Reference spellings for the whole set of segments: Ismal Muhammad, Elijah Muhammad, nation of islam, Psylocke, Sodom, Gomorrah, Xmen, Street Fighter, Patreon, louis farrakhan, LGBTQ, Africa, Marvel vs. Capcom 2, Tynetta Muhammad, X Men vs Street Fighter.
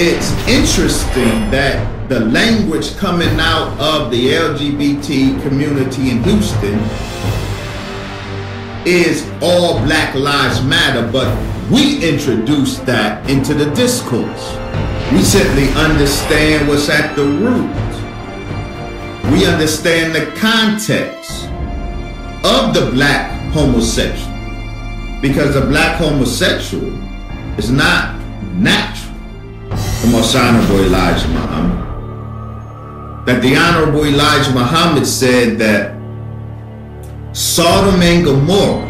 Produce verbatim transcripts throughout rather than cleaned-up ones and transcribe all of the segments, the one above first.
it's interesting that the language coming out of the L G B T community in Houston is all Black Lives Matter, but we introduced that into the discourse. We simply understand what's at the root. We understand the context of the black homosexual, because the black homosexual is not natural. From most Honorable Elijah Muhammad, that the Honorable Elijah Muhammad said that Sodom and Gomorrah,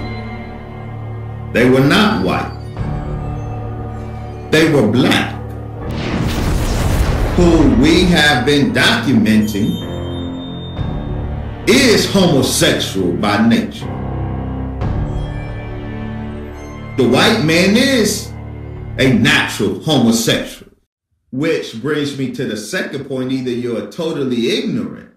they were not white, they were black, who we have been documenting is homosexual by nature. The white man is a natural homosexual, which brings me to the second point. Either you're totally ignorant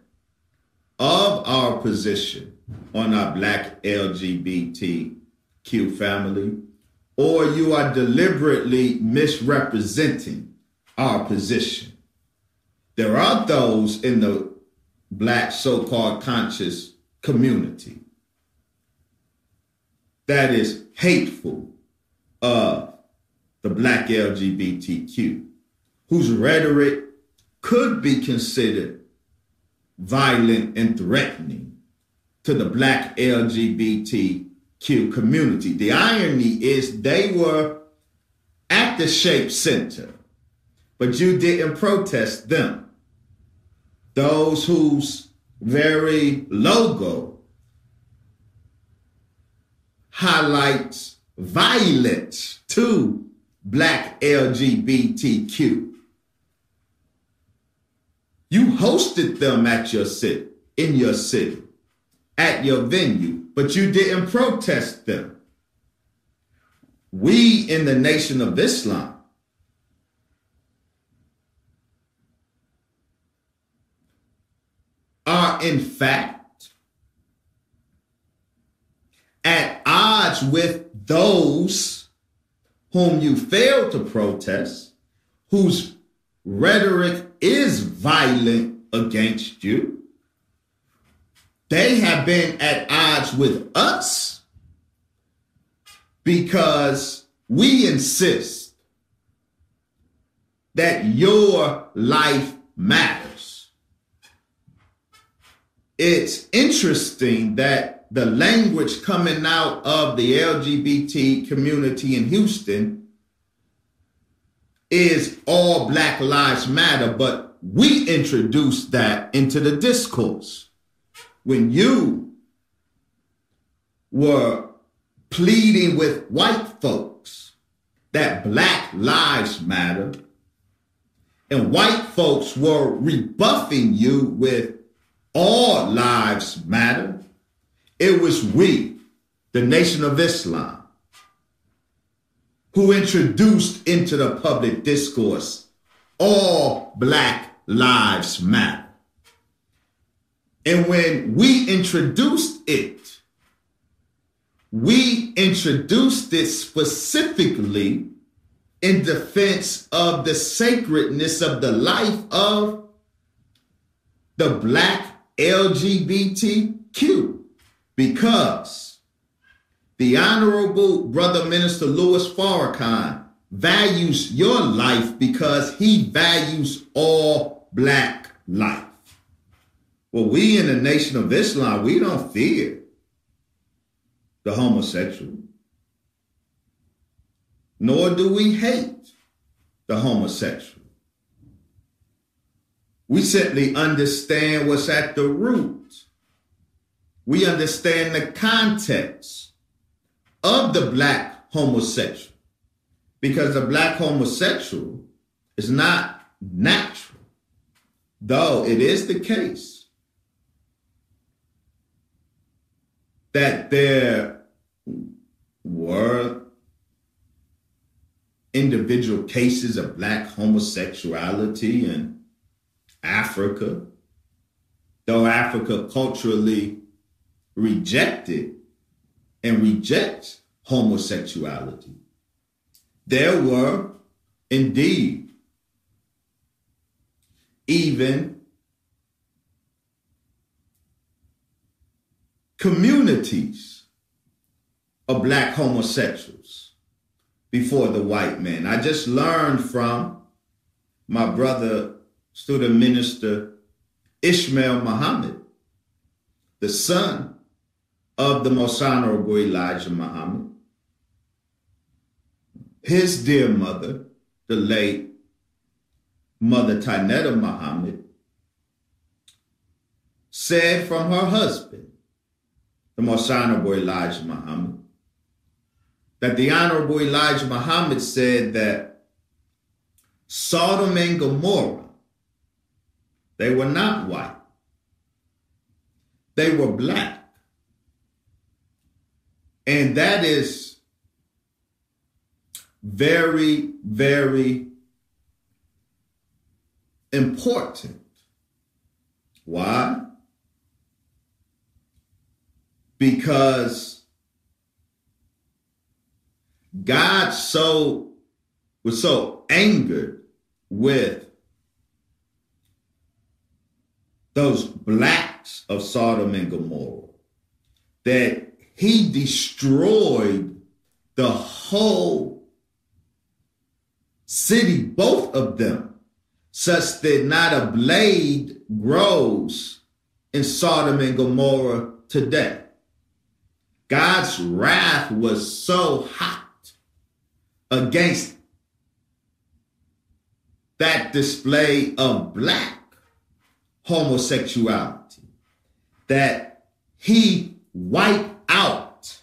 of our position on our black L G B T Q family, or you are deliberately misrepresenting our position. There are those in the black so-called conscious community that is hateful of the black L G B T Q, whose rhetoric could be considered violent and threatening to the black L G B T Q community. The irony is they were at the Shape Center, but you didn't protest them. Those whose very logo highlights violence to black L G B T Q. You hosted them at your city, in your city, at your venue, but you didn't protest them. We in the Nation of Islam are in fact at odds with those whom you fail to protest, whose rhetoric is violent against you. They have been at odds with us because we insist that your life matters. It's interesting that the language coming out of the L G B T community in Houston is all Black Lives Matter, but we introduced that into the discourse. When you were pleading with white folks that Black Lives Matter, and white folks were rebuffing you with all lives matter, it was we, the Nation of Islam, who introduced into the public discourse all Black Lives Matter. And when we introduced it, we introduced it specifically in defense of the sacredness of the life of the black L G B T Q. Because the Honorable Brother Minister Louis Farrakhan values your life because he values all black life. Well, we in the Nation of Islam, we don't fear the homosexual, nor do we hate the homosexual. We simply understand what's at the root. We understand the context of the black homosexual, because the black homosexual is not natural, though it is the case that there were individual cases of black homosexuality in Africa, though Africa culturally rejected and rejects homosexuality. There were indeed even communities of black homosexuals before the white man. I just learned from my brother, student minister, Ismal Muhammad, the son of the Most Honorable Elijah Muhammad. His dear mother, the late Mother Tynetta Muhammad, said from her husband, the Most Honorable Elijah Muhammad, that the Honorable Elijah Muhammad said that Sodom and Gomorrah, they were not white. They were black. And that is very, very important. Why? Because God so was so angered with those blacks of Sodom and Gomorrah that he destroyed the whole city, both of them, such that not a blade grows in Sodom and Gomorrah today. God's wrath was so hot against that display of black homosexuality that he wiped out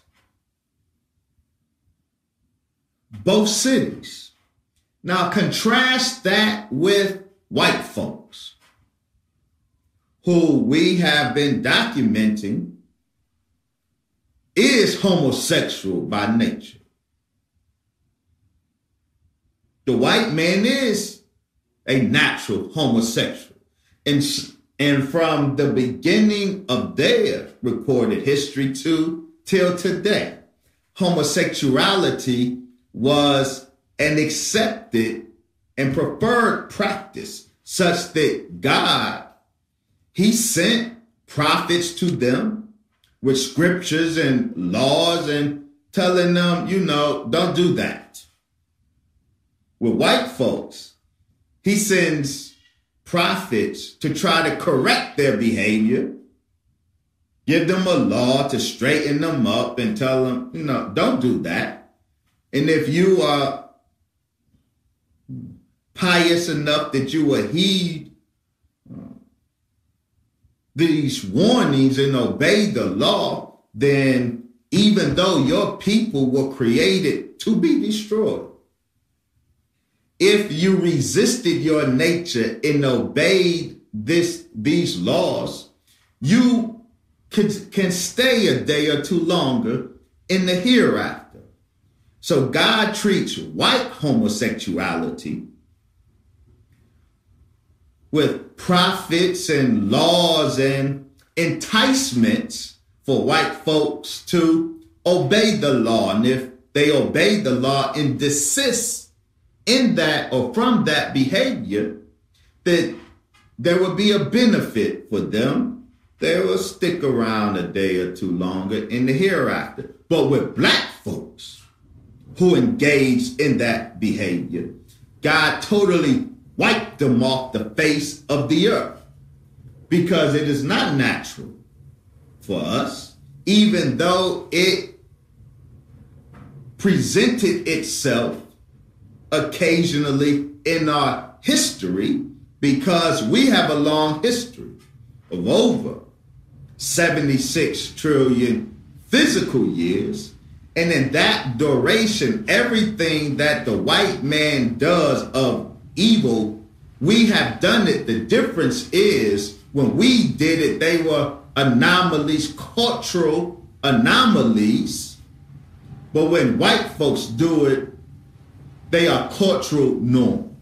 both cities. Now contrast that with white folks who we have been documenting is homosexual by nature. The white man is a natural homosexual. And, and from the beginning of their recorded history to till today, homosexuality was an accepted and preferred practice such that God, he sent prophets to them with scriptures and laws and telling them, you know, don't do that. With white folks, he sends prophets to try to correct their behavior, give them a law to straighten them up and tell them, you know, don't do that. And if you are pious enough that you will heed these warnings and obey the law, then even though your people were created to be destroyed, if you resisted your nature and obeyed this, these laws, you can, can stay a day or two longer in the hereafter. So God treats white homosexuality with prophets and laws and enticements for white folks to obey the law. And if they obey the law and desist in that or from that behavior, that there would be a benefit for them. They will stick around a day or two longer in the hereafter. But with black folks who engage in that behavior, God totally wiped them off the face of the earth because it is not natural for us, even though it presented itself occasionally in our history, because we have a long history of over seventy-six trillion physical years. And in that duration, everything that the white man does of evil, we have done it. The difference is when we did it, they were anomalies, cultural anomalies. But when white folks do it, they are cultural norms.